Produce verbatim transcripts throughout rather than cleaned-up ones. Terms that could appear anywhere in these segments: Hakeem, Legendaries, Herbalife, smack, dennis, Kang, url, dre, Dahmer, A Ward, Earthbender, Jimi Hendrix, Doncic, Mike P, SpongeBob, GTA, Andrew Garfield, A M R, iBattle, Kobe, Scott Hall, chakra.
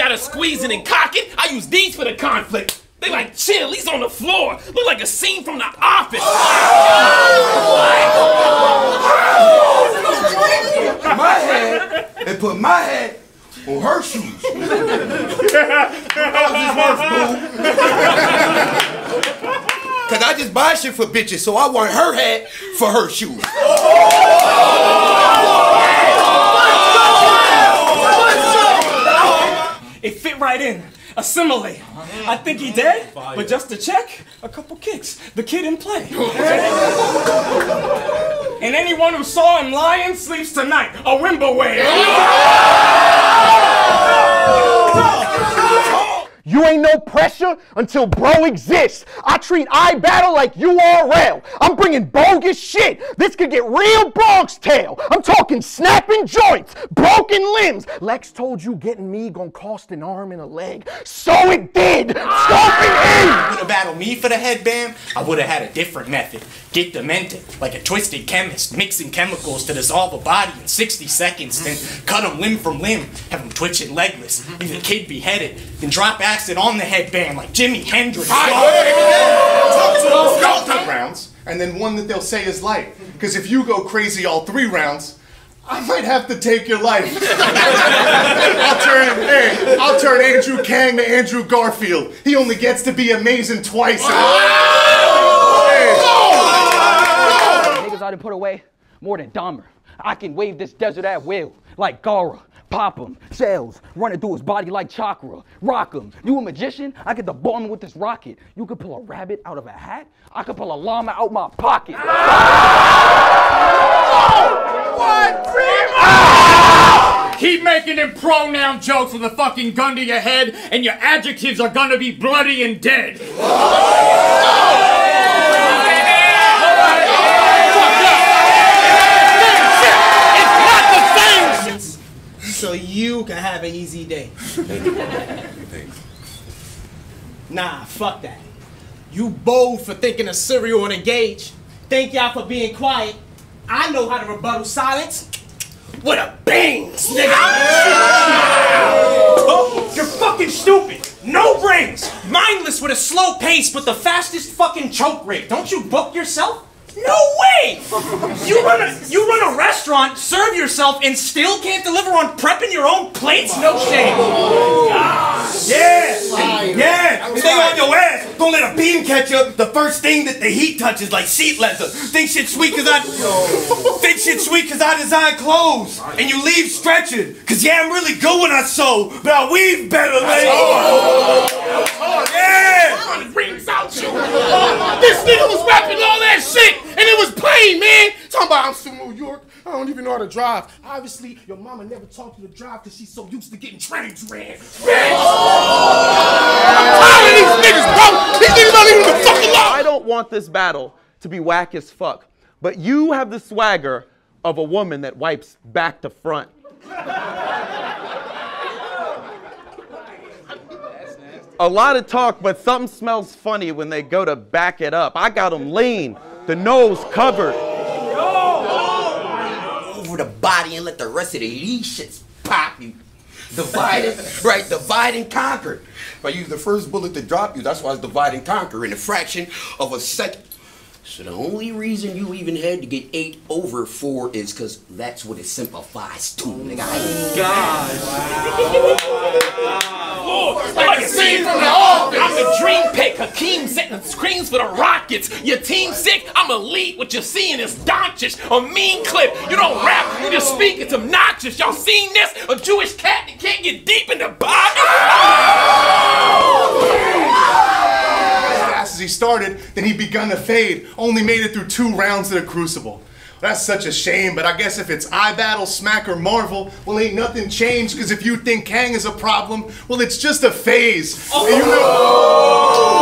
gotta squeeze it and cock it. I use these for the conflict. They like chill, he's on the floor. Look like a scene from The Office. My head, and put my head on her shoes. Cause I just buy shit for bitches, so I want her hat for her shoes. It fit right in. Assimilate. I think he dead, but just to check, a couple kicks. The kid in play. And anyone who saw him lying sleeps tonight. A wimble wave. You ain't no pressure until bro exists. I treat iBattle like U R L. I'm bringing bogus shit. This could get real Bronx Tale. I'm talking snapping joints, broken limbs. Lex told you getting me gonna cost an arm and a leg. So it did. Ah! Stop it in. If you would've battled me for the headband, I would've had a different method. Get demented, like a twisted chemist, mixing chemicals to dissolve a body in sixty seconds, then cut him limb from limb, have him twitching legless, leave the kid beheaded, then drop out acid on the headband like Jimi Hendrix. Talk to them rounds, and then one that they'll say is life. Because if you go crazy all three rounds, I might have to take your life. I'll turn, hey, I'll turn Andrew Kang to Andrew Garfield. He only gets to be amazing twice. Niggas ought to put away more than Dahmer. I can wave this desert at will, like Gara. Pop him, cells, run it through his body like chakra, rock him. You a magician? I could debomb him with this rocket. You could pull a rabbit out of a hat? I could pull a llama out my pocket. Ah! Oh! What? Ah! Keep making them pronoun jokes with a fucking gun to your head, and your adjectives are gonna be bloody and dead. Oh! So you can have an easy day. Nah, fuck that. You bold for thinking of cereal and engage. Thank y'all for being quiet. I know how to rebuttal silence with a bang, nigga. You're fucking stupid. No brains. Mindless with a slow pace, but the fastest fucking choke rate. Don't you book yourself? No way! You run a you run a restaurant, serve yourself, and still can't deliver on prepping your own plates? No shame. Oh, yes! Yeah! Stay on your ass! Don't let a beam catch up. The first thing that the heat touches, like sheet leather. Think shit sweet cause I think shit sweet cause I design clothes. And you leave stretching. Cause yeah, I'm really good when I sew, but I weave better later. Oh, oh, oh, yeah! Rings out you. Oh, this nigga was rapping all that shit! And it was plain, man! Talking about I'm from New York, I don't even know how to drive. Obviously, your mama never taught you to drive because she's so used to getting trains ran. Bitch! I'm tired of these niggas, bro! These niggas don't even the fucking law! I don't want this battle to be whack as fuck, but you have the swagger of a woman that wipes back to front. A lot of talk, but something smells funny when they go to back it up. I got them lean, the nose covered. Over the body and let the rest of the, these shits pop you. Divide it, right? Divide and conquer. If I use the first bullet to drop you, that's why it's divide and conquer in a fraction of a second. So the only reason you even had to get eight over four is because that's what it simplifies to, nigga. Oh, gosh. Wow. Wow. Wow. Like a scene from The Office. I'm the dream pick. Hakeem setting screens for the Rockets. Your team sick? I'm elite. What you're seeing is Doncic. A mean clip. You don't rap. You just speak. It's obnoxious. Y'all seen this? A Jewish cat that can't get deep in the body. He started, then he begun to fade. Only made it through two rounds of the Crucible. That's such a shame, but I guess if it's iBattle, Smack, or Marvel, well, ain't nothing changed, because if you think Kang is a problem, well, it's just a phase. Oh.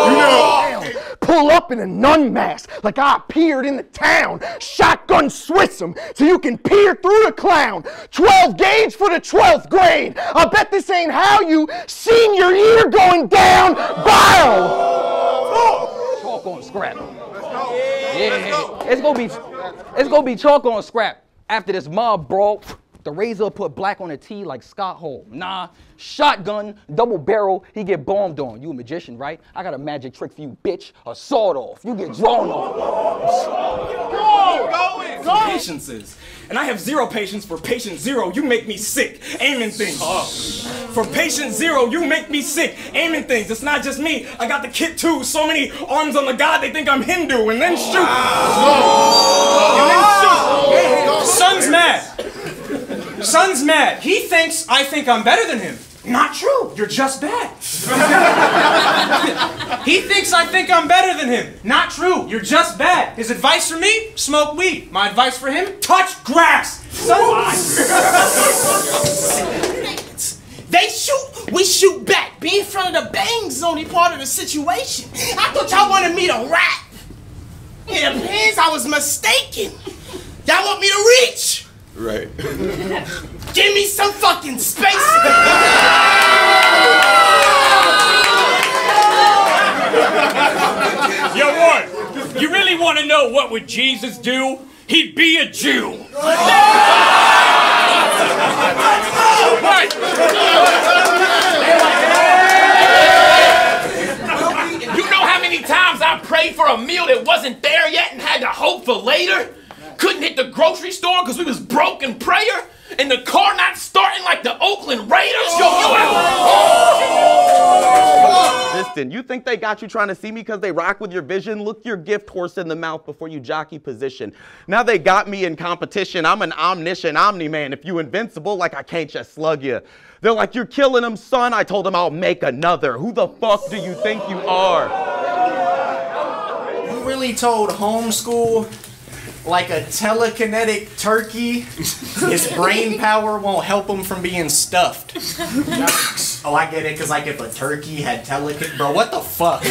And you know, you know. Damn. Pull up in a nun mask, like I appeared in the town. Shotgun Swiss him, so you can peer through the clown. twelve gauge for the twelfth grade. I bet this ain't how you senior year going down. Bile. Chalk on scrap. Let's go. Yeah. Let's go. It's gonna be, it's gonna be chalk on scrap after this mob brawl The razor put black on a T like Scott Hall. Nah, shotgun, double barrel, he get bombed on. You a magician, right? I got a magic trick for you, bitch. A sawed off. You get drawn off. Keep going. Patiences. And I have zero patience for patient zero. You make me sick. Aiming things. Oh. For patient zero, you make me sick. Aiming things. It's not just me. I got the kid too. So many arms on the god, they think I'm Hindu. And then shoot. Oh. And then shoot. Oh. Son's mad. Son's mad. He thinks I think I'm better than him. Not true. You're just bad. He thinks I think I'm better than him. Not true. You're just bad. His advice for me? Smoke weed. My advice for him? Touch grass. They shoot, we shoot back. Be in front of the bang zone, he part of the situation. I thought y'all wanted me to rap. It appears I was mistaken. Y'all want me to reach. Right. Give me some fucking space! Yo, Ward, you really want to know what would Jesus do? He'd be a Jew! You know how many times I prayed for a meal that wasn't there yet and had to hope for later? Couldn't hit the grocery store because we was broke in prayer, and the car not starting like the Oakland Raiders. Yo, you oh! Listen, you think they got you trying to see me because they rock with your vision? Look your gift horse in the mouth before you jockey position. Now they got me in competition. I'm an omniscient omni-man. If you invincible, like I can't just slug you. They're like, you're killing them, son. I told them I'll make another. Who the fuck do you think you are? You really told homeschool? Like a telekinetic turkey, his brain power won't help him from being stuffed. Oh, I get it, because like if a turkey had telekinetic... Bro, what the fuck?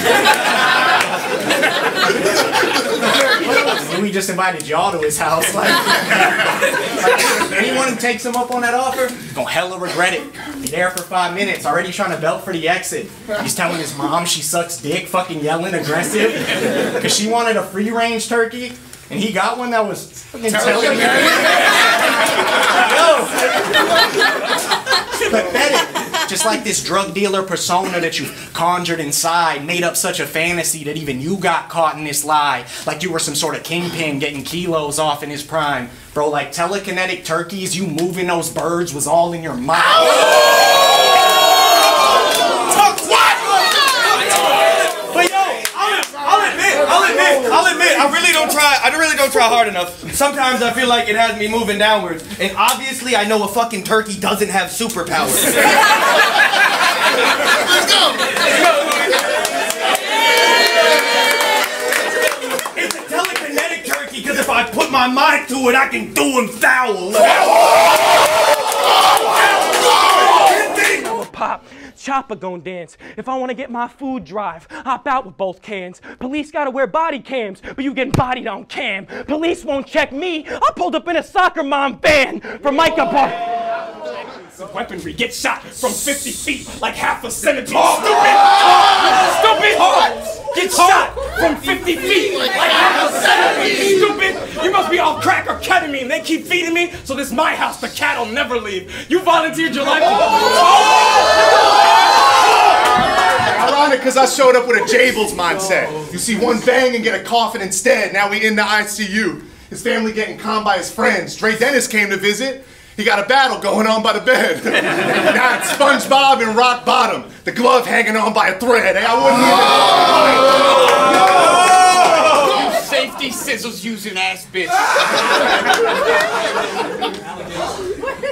We just invited y'all to his house. Like, like, anyone who takes him up on that offer, gonna hella regret it. Be there for five minutes, already trying to belt for the exit. He's telling his mom she sucks dick, fucking yelling, aggressive. Because she wanted a free-range turkey. And he got one that was fucking pathetic. Just like this drug dealer persona that you conjured inside, made up such a fantasy that even you got caught in this lie. Like you were some sort of kingpin getting kilos off in his prime. Bro, like telekinetic turkeys, you moving those birds was all in your mind. I'll admit, I really don't try, I really don't try hard enough. Sometimes I feel like it has me moving downwards. And obviously I know a fucking turkey doesn't have superpowers. Let's go! It's a telekinetic turkey, because if I put my mind to it, I can do him foul. Pop. Chopper gon' dance. If I wanna get my food drive, hop out with both cans. Police gotta wear body cams, but you getting bodied on cam. Police won't check me. I pulled up in a soccer mom van from Micah Park. Weaponry, get shot from fifty feet like half a centimeter. Stupid! Stupid! Hard. Get shot from fifty feet like half a centimeter. Stupid! You must be off crack or ketamine. They keep feeding me, so this is my house. The cat'll never leave. You volunteered your life. Oh! Ironic, because I showed up with a Jables mindset. You see one bang and get a coffin instead. Now we in the I C U. His family getting conned by his friends. Dre Dennis came to visit. He got a battle going on by the bed. Now it's SpongeBob and rock bottom. The glove hanging on by a thread. Hey, I wouldn't oh! even... No! Safety scissors using ass bitch.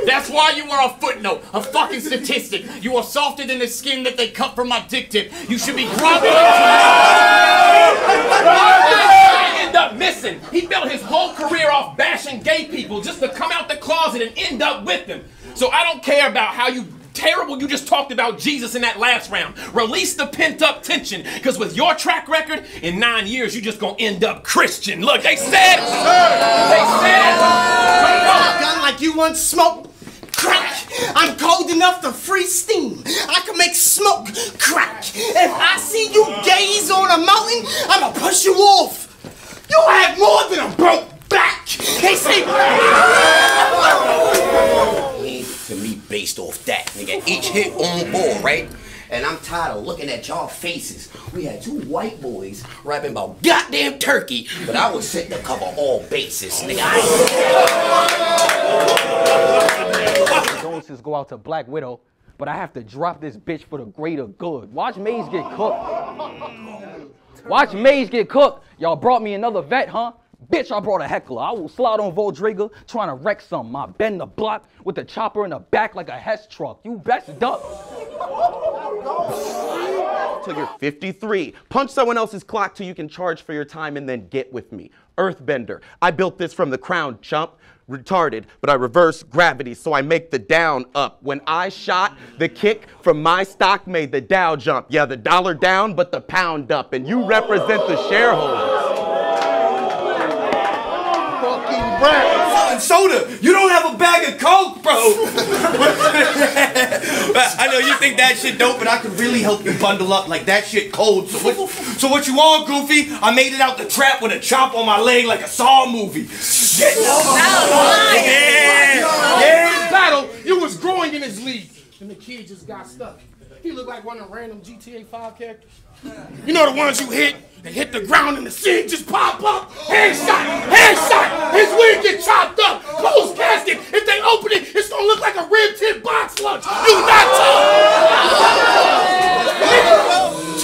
That's why you are a footnote, a fucking statistic. You are softer than the skin that they cut from my dick tip. You should be grubbing. I end up missing. He built his whole career off bashing gay people just to come out the closet and end up with them. So I don't care about how you terrible you just talked about Jesus in that last round. Release the pent-up tension, because with your track record, in nine years, you just gonna end up Christian. Look, they said, they said, come on. Gun like you want smoke. Crack! I'm cold enough to free steam. I can make smoke crack. If I see you gaze on a mountain, I'ma push you off. You have more than a broke back. They say... based off that, nigga. Each hit on ball, right? And I'm tired of looking at y'all faces. We had two white boys rapping about goddamn turkey, but I was sitting to cover all bases, nigga. I condolences go out to Black Widow, but I have to drop this bitch for the greater good. Watch Maze get cooked. Watch Maze get cooked. Y'all brought me another vet, huh? Bitch, I brought a heckler. I will slide on Voldriga trying to wreck something. I bend the block with the chopper in the back like a Hess truck. You best duck. Till you're fifty-three. Punch someone else's clock till you can charge for your time and then get with me. Earthbender. I built this from the crown, chump. Retarded, but I reverse gravity, so I make the down up. When I shot, the kick from my stock made the Dow jump. Yeah, the dollar down, but the pound up. And you represent the shareholders. Fucking soda, you don't have a bag of Coke, bro. I know you think that shit dope, but I could really help you bundle up like that shit cold. So what, so what you want, Goofy? I made it out the trap with a chop on my leg like a Saw movie. Shit, yeah, yeah. Battle, you was growing in his league, and the kid just got stuck. He looked like one of the random G T A five characters. You know the ones you hit, they hit the ground and the seed just pop up. Headshot, headshot, his wig get chopped up. Closed casket, if they open it, it's gonna look like a rib tip box lunch. You not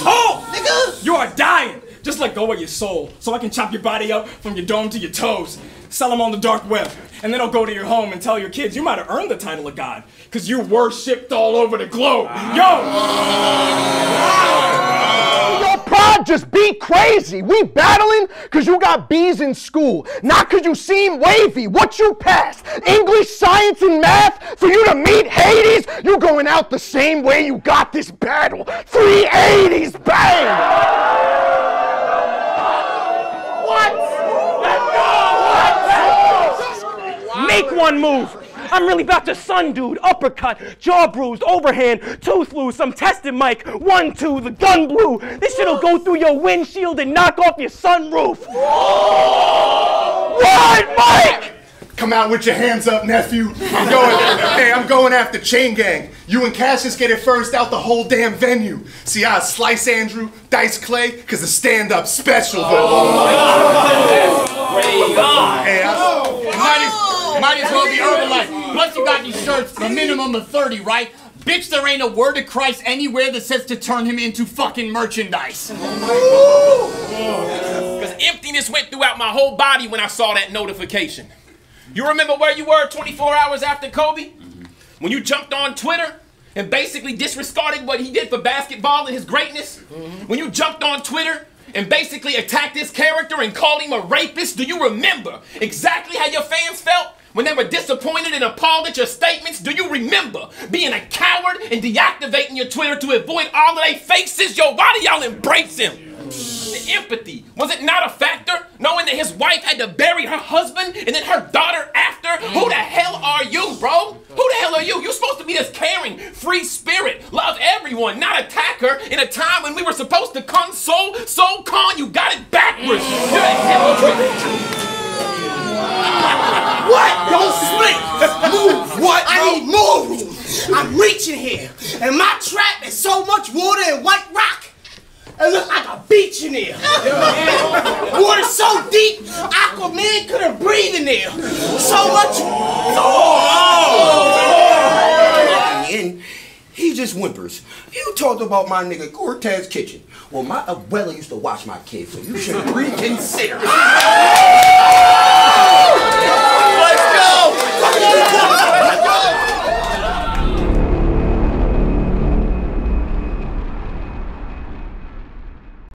talk. Talk, nigga. You are dying. Just let go of your soul, so I can chop your body up from your dome to your toes. Sell them on the dark web, and then I'll go to your home and tell your kids you might have earned the title of God, because you were shipped all over the globe. Yo! Your pride just be crazy. We battling because you got B's in school, not because you seem wavy. What you passed, English, science, and math, for you to meet Hades, you going out the same way you got this battle. three eighties, bang! Make one move. I'm really about to sun dude, uppercut, jaw bruised, overhand, tooth loose, I'm testing Mike. One, two, the gun blew. This shit'll go through your windshield and knock off your sunroof. Run, Mike! Come out with your hands up, nephew. I'm going, hey, I'm going after Chain Gang. You and Cassius get it first out the whole damn venue. See, I slice Andrew, dice Clay, because the stand-up special. Might as well be Herbalife. Plus you got these shirts, a minimum of thirty, right? Bitch, there ain't a word of Christ anywhere that says to turn him into fucking merchandise. Because emptiness went throughout my whole body when I saw that notification. You remember where you were twenty-four hours after Kobe? When you jumped on Twitter and basically disregarded what he did for basketball and his greatness? When you jumped on Twitter and basically attacked his character and called him a rapist? Do you remember exactly how your fans felt when they were disappointed and appalled at your statements? Do you remember being a coward and deactivating your Twitter to avoid all of their faces? Yo, why do y'all embrace him? The empathy, was it not a factor? Knowing that his wife had to bury her husband and then her daughter after? Who the hell are you, bro? Who the hell are you? You're supposed to be this caring, free spirit, love everyone, not attack her in a time when we were supposed to console, soul con, you got it backwards. You're a hypocrite. What? Don't split. Move. What? I need more room. I'm reaching here, and my trap is so much water and white rock. It looks like a beach in there. Water so deep, Aquaman couldn't breathe in there. So much. Oh. In the end, he just whimpers. You talked about my nigga Cortez's kitchen. Well, my abuela used to watch my kids, so you should reconsider.